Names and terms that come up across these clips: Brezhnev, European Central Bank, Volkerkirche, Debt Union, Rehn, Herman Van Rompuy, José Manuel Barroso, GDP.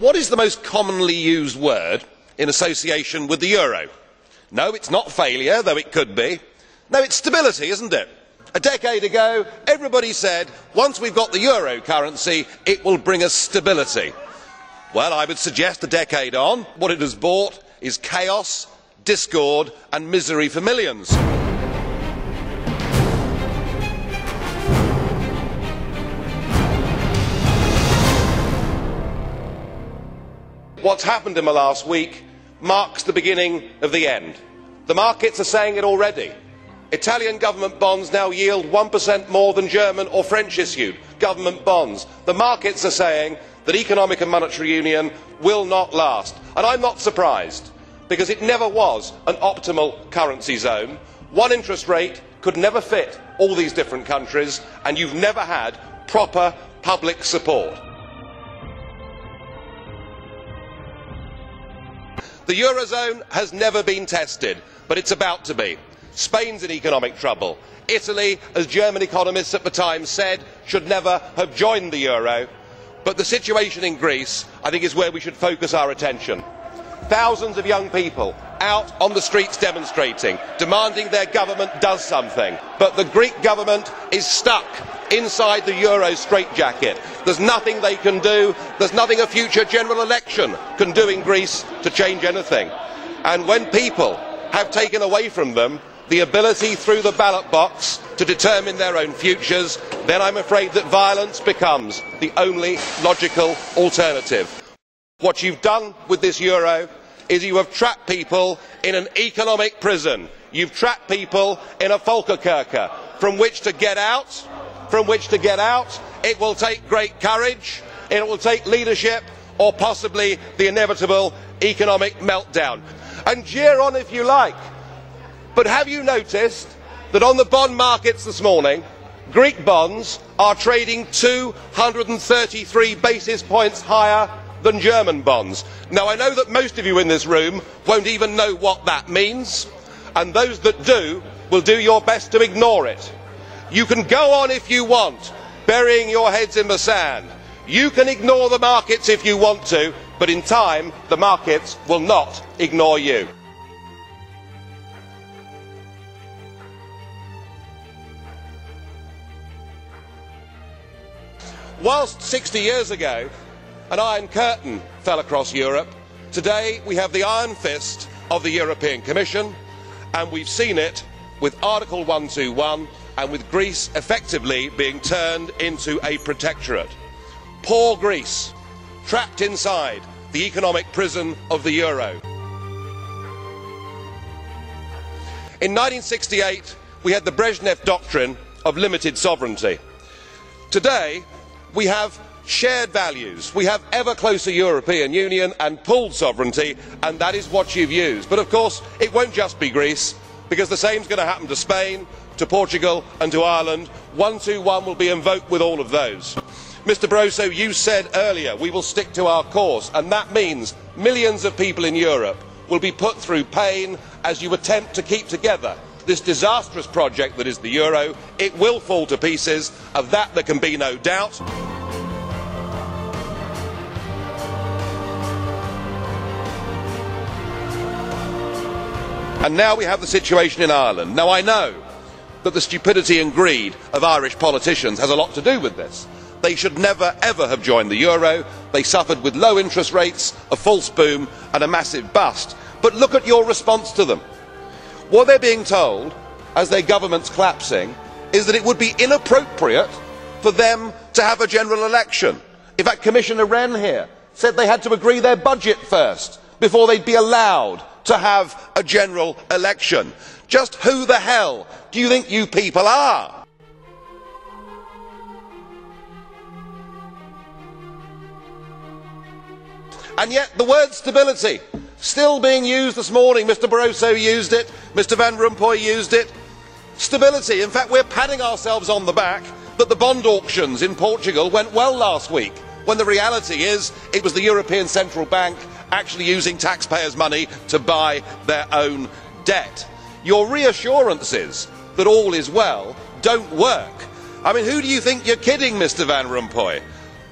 What is the most commonly used word in association with the euro? No, it's not failure, though it could be. No, it's stability, isn't it? A decade ago, everybody said, once we've got the euro currency, it will bring us stability. Well, I would suggest a decade on, what it has brought is chaos, discord and misery for millions. What's happened in the last week marks the beginning of the end. The markets are saying it already. Italian government bonds now yield 1% more than German or French issued government bonds. The markets are saying that economic and monetary union will not last. And I'm not surprised, because it never was an optimal currency zone. One interest rate could never fit all these different countries, and you've never had proper public support. The eurozone has never been tested, but it's about to be. Spain's in economic trouble. Italy, as German economists at the time said, should never have joined the euro. But the situation in Greece, I think, is where we should focus our attention. Thousands of young people out on the streets demonstrating, demanding their government does something. But the Greek government is stuck inside the euro straitjacket. There's nothing they can do. There's nothing a future general election can do in Greece to change anything. And when people have taken away from them the ability through the ballot box to determine their own futures, then I'm afraid that violence becomes the only logical alternative. What you've done with this euro is you have trapped people in an economic prison. You've trapped people in a Volkerkirche from which to get out, it will take great courage, it will take leadership or possibly the inevitable economic meltdown. And jeer on if you like. But have you noticed that on the bond markets this morning, Greek bonds are trading 233 basis points higher than German bonds? Now, I know that most of you in this room won't even know what that means, and those that do will do your best to ignore it. You can go on if you want, burying your heads in the sand. You can ignore the markets if you want to, but in time, the markets will not ignore you. Whilst 60 years ago, an iron curtain fell across Europe, today we have the iron fist of the European Commission, and we've seen it with Article 121 and with Greece effectively being turned into a protectorate. Poor Greece, trapped inside the economic prison of the euro. In 1968, we had the Brezhnev doctrine of limited sovereignty. Today, we have shared values, we have ever closer European Union and pooled sovereignty, and that is what you've used. But of course it won't just be Greece, because the same is going to happen to Spain, to Portugal and to Ireland. 121 will be invoked with all of those. Mr Barroso, you said earlier we will stick to our course, and that means millions of people in Europe will be put through pain as you attempt to keep together this disastrous project that is the euro. It will fall to pieces, of that there can be no doubt. And now we have the situation in Ireland. Now, I know that the stupidity and greed of Irish politicians has a lot to do with this. They should never, ever have joined the euro. They suffered with low interest rates, a false boom and a massive bust. But look at your response to them. What they're being told, as their government's collapsing, is that it would be inappropriate for them to have a general election. In fact, Commissioner Rehn here said they had to agree their budget first before they'd be allowed to have a general election. Just who the hell do you think you people are? And yet the word stability still being used this morning. Mr Barroso used it, Mr Van Rompuy used it. Stability. In fact, we're patting ourselves on the back that the bond auctions in Portugal went well last week, when the reality is it was the European Central Bank actually using taxpayers' money to buy their own debt. Your reassurances that all is well don't work. I mean, who do you think you're kidding, Mr Van Rompuy?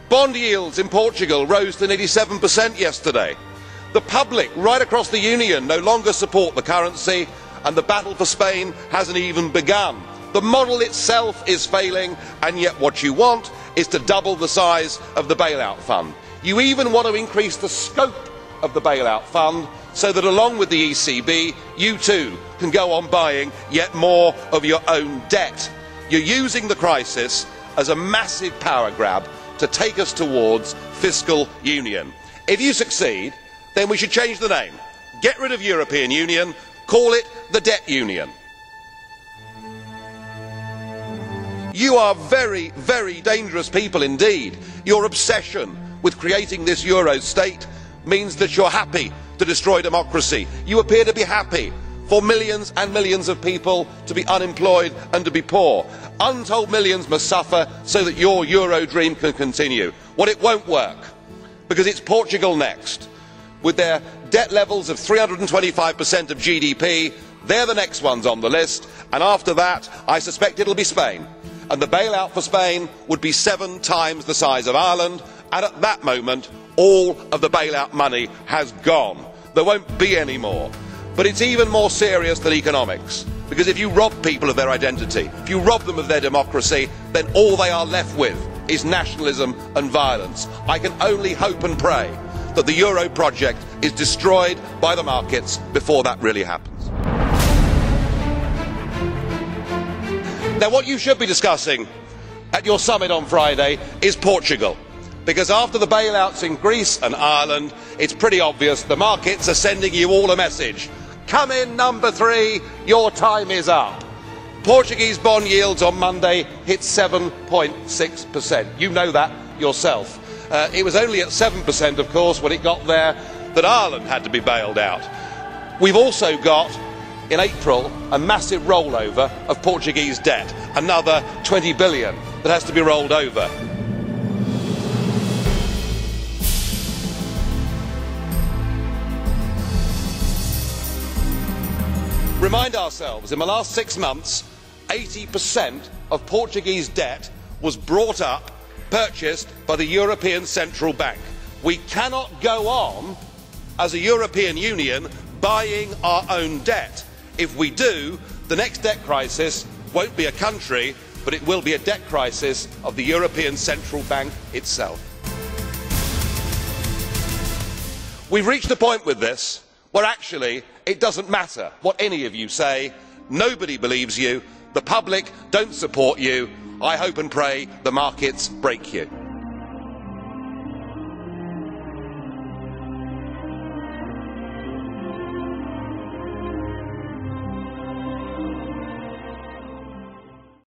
Bond yields in Portugal rose to nearly 7% yesterday. The public right across the Union no longer support the currency, and the battle for Spain hasn't even begun. The model itself is failing, and yet what you want is to double the size of the bailout fund. You even want to increase the scope of the bailout fund so that along with the ECB, you too can go on buying yet more of your own debt. You're using the crisis as a massive power grab to take us towards fiscal union. If you succeed, then we should change the name. Get rid of European Union, call it the Debt Union. You are very, very dangerous people indeed. Your obsession with creating this euro state means that you're happy to destroy democracy. You appear to be happy for millions and millions of people to be unemployed and to be poor. Untold millions must suffer so that your euro dream can continue. Well, it won't work, because it's Portugal next. With their debt levels of 325% of GDP, they're the next ones on the list, and after that, I suspect it'll be Spain. And the bailout for Spain would be 7 times the size of Ireland, and at that moment, all of the bailout money has gone. There won't be any more. But it's even more serious than economics, because if you rob people of their identity, if you rob them of their democracy, then all they are left with is nationalism and violence. I can only hope and pray that the euro project is destroyed by the markets before that really happens. Now, what you should be discussing at your summit on Friday is Portugal, because after the bailouts in Greece and Ireland, it's pretty obvious the markets are sending you all a message. Come in number 3, your time is up. Portuguese bond yields on Monday hit 7.6%. You know that yourself. It was only at 7%, of course, when it got there that Ireland had to be bailed out. We've also got, in April, a massive rollover of Portuguese debt, another 20 billion that has to be rolled over. Remind ourselves, in the last 6 months, 80% of Portuguese debt was brought up, purchased by the European Central Bank. We cannot go on, as a European Union, buying our own debt. If we do, the next debt crisis won't be a country, but it will be a debt crisis of the European Central Bank itself. We've reached a point with this where actually it doesn't matter what any of you say. Nobody believes you. The public don't support you. I hope and pray the markets break you.